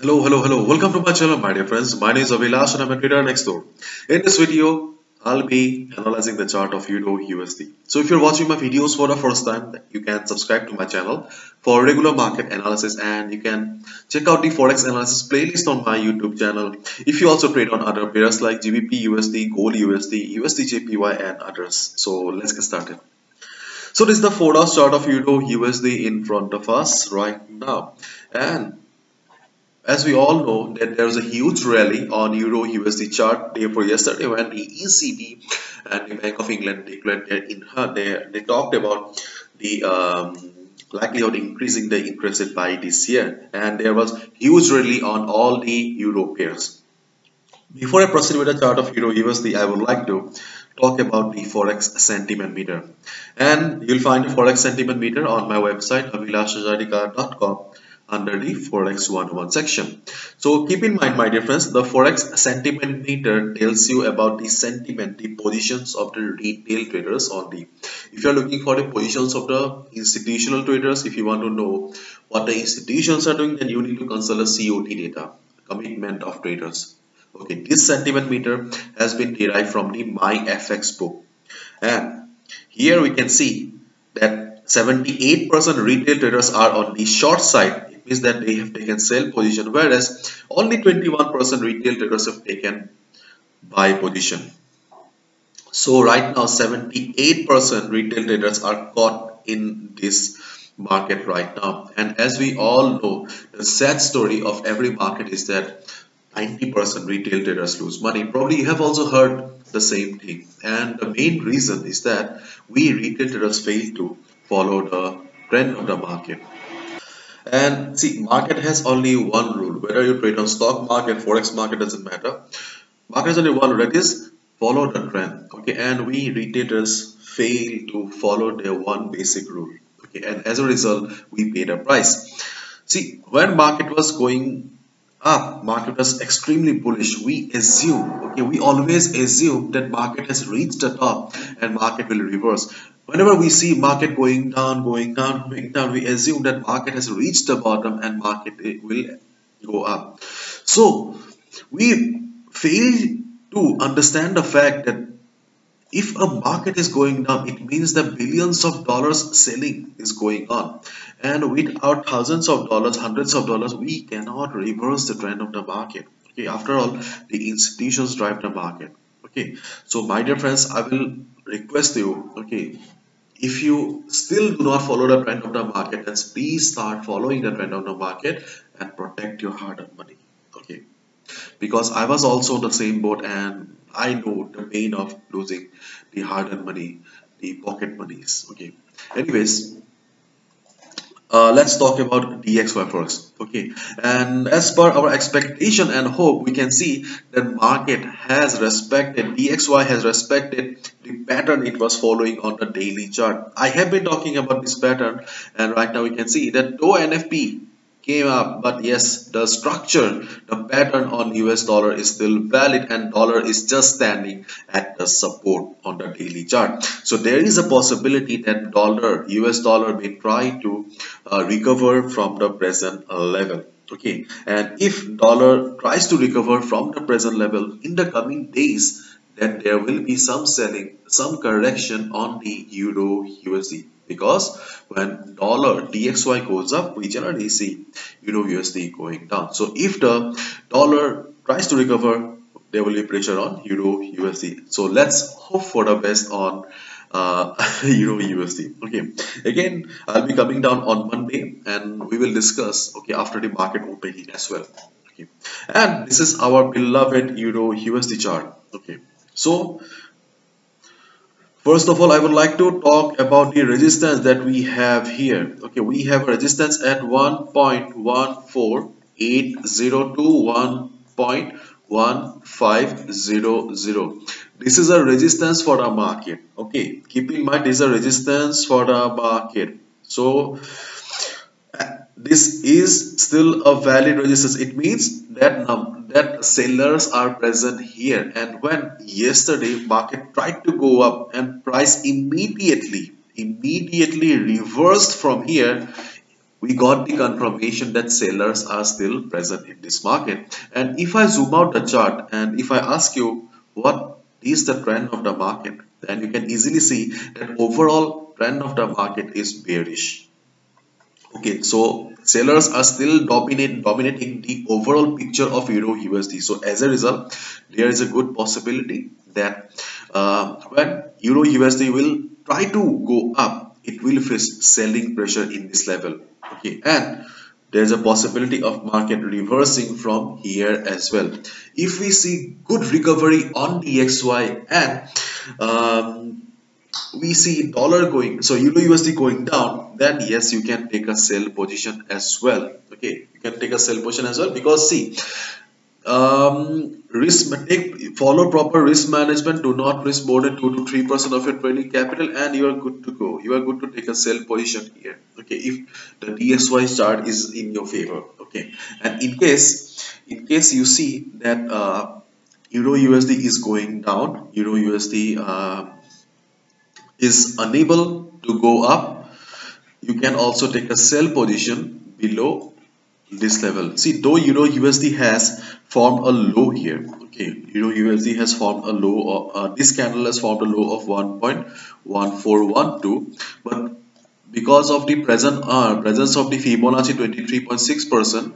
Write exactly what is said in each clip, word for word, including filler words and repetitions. Hello, hello, hello. Welcome to my channel, my dear friends. My name is Abhilash and I'm a trader next door. In this video, I'll be analyzing the chart of E U R U S D. So if you're watching my videos for the first time, you can subscribe to my channel for regular market analysis, and you can check out the Forex analysis playlist on my YouTube channel. If you also trade on other pairs like G B P U S D, Gold U S D, U S D J P Y and others. So let's get started. So this is the four hour chart of E U R U S D in front of us right now. And as we all know that there was a huge rally on E U R U S D chart day for yesterday when the E C B and the Bank of England declared that in her they, they talked about the um, likelihood increasing the interest rate by this year, and there was huge rally on all the euro pairs. Before I proceed with the chart of E U R U S D, I would like to talk about the Forex sentiment meter, and you'll find the Forex sentiment meter on my website abhilash hazarika dot com under the Forex one oh one section. So keep in mind, my dear friends, the Forex sentiment meter tells you about the sentiment, the positions of the retail traders on the, if you are looking for the positions of the institutional traders, if you want to know what the institutions are doing, then you need to consult a C O T data, commitment of traders. Okay, this sentiment meter has been derived from the MyFX book. And here we can see that seventy-eight percent retail traders are on the short side, is that they have taken sell position, whereas only twenty-one percent retail traders have taken buy position. So right now seventy-eight percent retail traders are caught in this market right now, and as we all know, the sad story of every market is that ninety percent retail traders lose money. Probably you have also heard the same thing, and the main reason is that we retail traders fail to follow the trend of the market. And see, market has only one rule, whether you trade on stock market, forex market, doesn't matter. Market has only one rule, that is follow the trend. Okay, and we retailers fail to follow their one basic rule. Okay, and as a result, we paid a price. See, when market was going up, market was extremely bullish. We assume, okay, we always assume that market has reached the top and market will reverse. Whenever we see market going down, going down, going down, we assume that market has reached the bottom and market will go up. So we fail to understand the fact that if a market is going down, it means that billions of dollars selling is going on. And with our thousands of dollars, hundreds of dollars, we cannot reverse the trend of the market. Okay, after all, the institutions drive the market. Okay, so my dear friends, I will request you, okay, if you still do not follow the trend of the market, then please start following the trend of the market and protect your hard-earned money. Okay, because I was also on the same boat, and I know the pain of losing the hard-earned money, the pocket monies. Okay, anyways, uh, let's talk about D X Y first. Okay, and as per our expectation and hope, we can see that market has respected, D X Y has respected the pattern it was following on the daily chart. I have been talking about this pattern, and right now we can see that though N F P came up, but yes, the structure, the pattern on U S dollar is still valid, and dollar is just standing at the support on the daily chart. So there is a possibility that dollar, U S dollar may try to uh, recover from the present level. Okay, and if dollar tries to recover from the present level in the coming days, then there will be some selling, some correction on the Euro U S D. Because when dollar D X Y goes up, we generally see Euro U S D going down. So if the dollar tries to recover, there will be pressure on Euro U S D. So let's hope for the best on uh, Euro U S D. Okay. Again, I'll be coming down on Monday, and we will discuss. Okay, after the market opening as well. Okay. And this is our beloved Euro U S D chart. Okay. So first of all, I would like to talk about the resistance that we have here. Okay, we have a resistance at one point one four eight zero to one point one five zero zero. This is a resistance for the market. Okay, keep in mind, this is a resistance for the market. So this is still a valid resistance. It means that number, that sellers are present here, and when yesterday market tried to go up and price immediately immediately reversed from here, we got the confirmation that sellers are still present in this market. And if I zoom out the chart and if I ask you what is the trend of the market, then you can easily see that overall trend of the market is bearish. Okay, so sellers are still dominate, dominating the overall picture of Euro U S D. So as a result, there is a good possibility that uh, when Euro U S D will try to go up, it will face selling pressure in this level. Okay, and there is a possibility of market reversing from here as well. If we see good recovery on D X Y and um, we see dollar going, so Euro U S D going down, then yes, you can take a sell position as well. Okay, you can take a sell position as well, because see, um, risk take, follow proper risk management. Do not risk more than two to three percent of your trading capital, and you are good to go. You are good to take a sell position here. Okay, if the D X Y chart is in your favor. Okay, and in case, in case you see that uh, Euro U S D is going down, Euro U S D. Uh, is unable to go up, you can also take a sell position below this level. See, though Euro U S D has formed a low here, okay, Euro U S D has formed a low, or uh, this candle has formed a low of one point one four one two, but because of the present uh, presence of the Fibonacci twenty-three point six percent,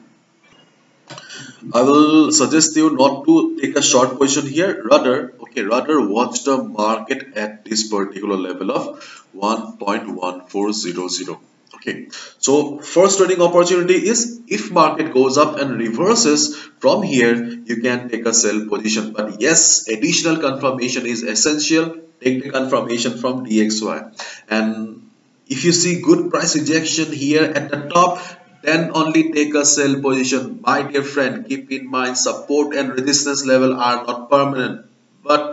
I will suggest you not to take a short position here, rather okay rather watch the market at this particular level of one point one four zero zero. Okay, so first trading opportunity is if market goes up and reverses from here, you can take a sell position. But yes, additional confirmation is essential. Take the confirmation from D X Y, and if you see good price rejection here at the top, then only take a sell position. My dear friend, keep in mind support and resistance level are not permanent, but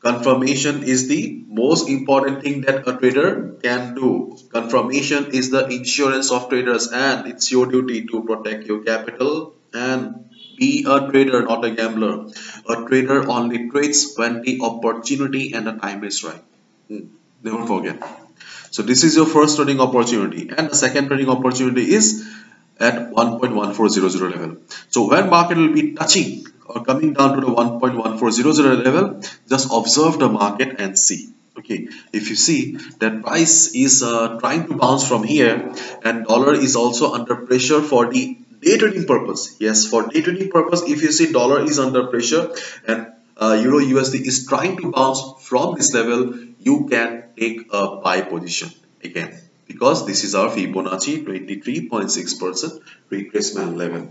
confirmation is the most important thing that a trader can do. Confirmation is the insurance of traders, and it's your duty to protect your capital and be a trader, not a gambler. A trader only trades when the opportunity and the time is right. Never forget. So this is your first trading opportunity, and the second trading opportunity is at one point one four zero zero level. So when market will be touching or coming down to the one point one four zero zero level, just observe the market and see. Okay, if you see that price is uh, trying to bounce from here, and dollar is also under pressure for the day trading purpose. Yes, for day trading purpose, if you see dollar is under pressure and uh, Euro U S D is trying to bounce from this level, you can take a buy position again, because this is our Fibonacci twenty-three point six percent retracement level.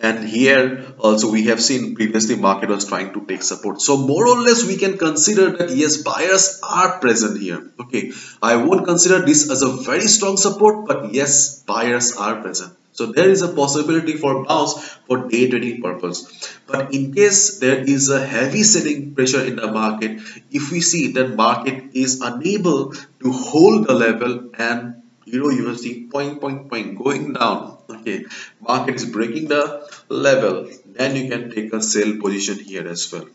And here also we have seen previously market was trying to take support. So more or less we can consider that yes, buyers are present here. Okay, I won't consider this as a very strong support, but yes, buyers are present. So there is a possibility for bounce for day trading purpose. But in case there is a heavy selling pressure in the market, if we see that market is unable to hold the level and Euro U S D point point point going down, okay, market is breaking the level, then you can take a sell position here as well.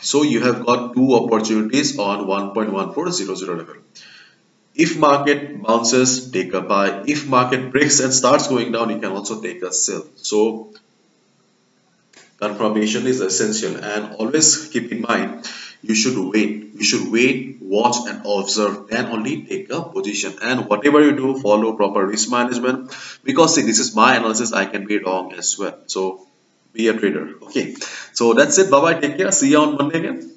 So you have got two opportunities on one point one four zero zero level. If market bounces, take a buy. If market breaks and starts going down, you can also take a sell. So confirmation is essential, and always keep in mind you should wait. You should wait, watch and observe, then only take a position. And whatever you do, follow proper risk management, because see, this is my analysis, I can be wrong as well. So be a trader. Okay, so that's it. Bye bye, take care, see you on Monday again.